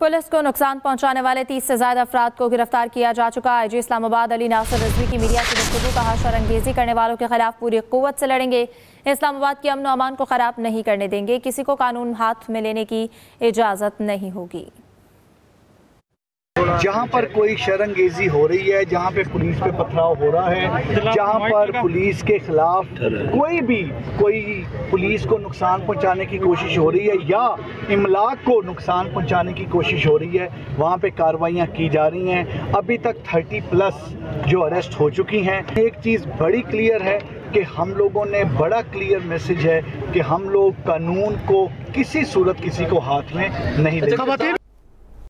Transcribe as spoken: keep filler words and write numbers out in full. Police को नुकसान पहुंचाने वाले तीस से ज्यादा अफराद को गिरफ्तार किया जा चुका। आई जी इस्लामाबाद अली नासिर रज़वी की मीडिया से गुफ्तगू कहा, शरअंगेज़ी करने वालों के खिलाफ पूरी क़ुव्वत से लड़ेंगे, इस्लामाबाद के अमन व अमान को ख़राब नहीं करने देंगे, किसी को कानून हाथ में लेने की इजाज़त नहीं होगी। जहाँ पर कोई शरअंगेज़ी हो रही है, जहाँ पे पुलिस पे पथराव हो रहा है, जहाँ पर पुलिस के खिलाफ कोई भी कोई पुलिस को नुकसान पहुँचाने की कोशिश हो रही है या इमलाक को नुकसान पहुँचाने की कोशिश हो रही है, वहाँ पे कार्रवाइयाँ की जा रही हैं। अभी तक तीस प्लस जो अरेस्ट हो चुकी हैं। एक चीज़ बड़ी क्लियर है कि हम लोगों ने बड़ा क्लियर मैसेज है कि हम लोग कानून को किसी सूरत किसी को हाथ में नहीं लेंगे।